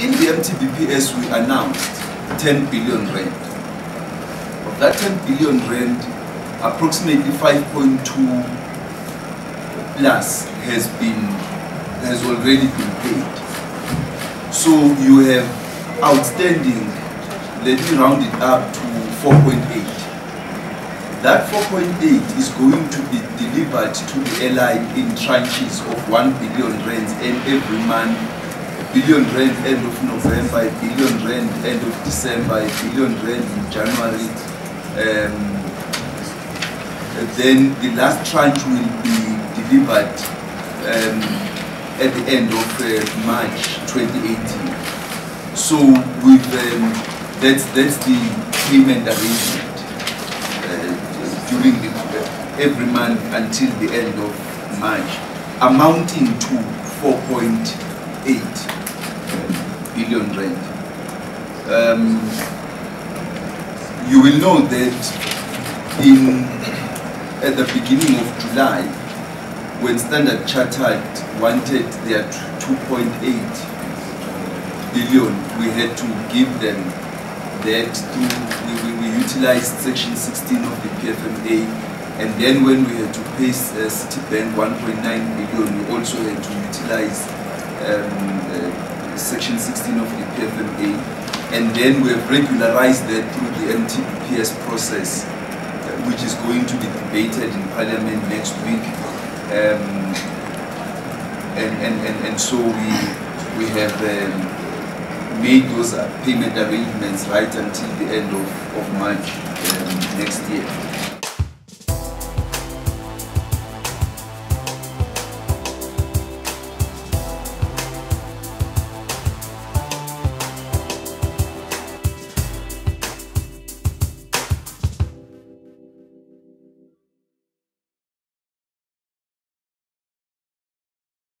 In the MTBPS, we announced 10 billion rand. Of that 10 billion rand, approximately 5.2 plus has already been paid. So you have outstanding, let me round it up to 4.8. That 4.8 is going to be delivered to the airline in tranches of 1 billion rands and every month, a billion rand end of November, a billion rand end of December, a billion rand in January. Then the last tranche will be delivered at the end of March 2018. So with that's the payment arrangement during every month until the end of March, amounting to 4.8 billion rand. You will know that at the beginning of July, when Standard Chartered wanted their 2.8 billion, we had to give them that we utilized Section 16 of the PFMA, and then when we had to pay Citibank 1.9 billion, we also had to utilize Section 16 of the PFMA, and then we have regularized that through the MTBPS process, which is going to be debated in Parliament next week. And so we have made those payment arrangements right until the end of March next year.